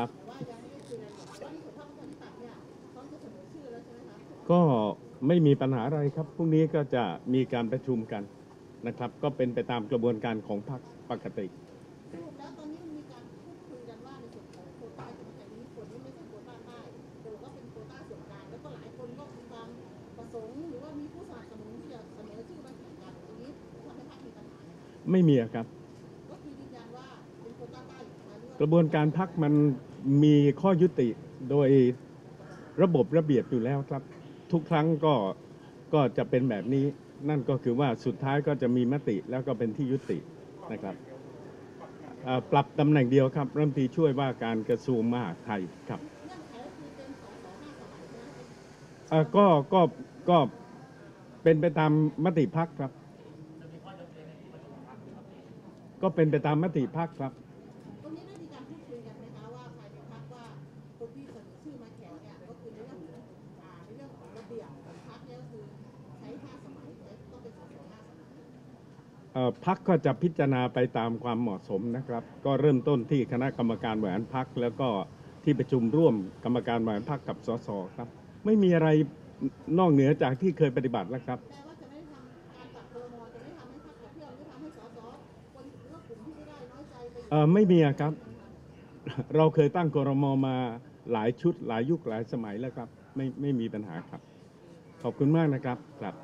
ครับก็ไม่มีปัญหาอะไรครับพรุ่งนี้ก็จะมีการประชุมกันนะครับก็เป็นไปตามกระบวนการของพรรคปกติไม่มีครับกระบวนการพรรคมันมีข้อยุติโดยระบบระเบียบอยู่แล้วครับทุกครั้งก็จะเป็นแบบนี้นั่นก็คือว่าสุดท้ายก็จะมีมติแล้วก็เป็นที่ยุตินะครับปรับตำแหน่งเดียวครับรัฐมนตรีช่วยว่าการกระทรวงมหาดไทยครับก็เป็นไปตามมติพรรคครับก็เป็นไปตามมติพรรคครับพรรคก็จะพิจารณาไปตามความเหมาะสมนะครับก็เริ่มต้นที่คณะกรรมการบริหารพรรคแล้วก็ที่ประชุมร่วมกรรมการบริหารพรรคกับสสครับไม่มีอะไรนอกเหนือจากที่เคยปฏิบัติแล้วครับไม่มีครับเราเคยตั้งครม.มาหลายชุดหลายยุคหลายสมัยแล้วครับไม่มีปัญหาครับขอบคุณมากนะครับ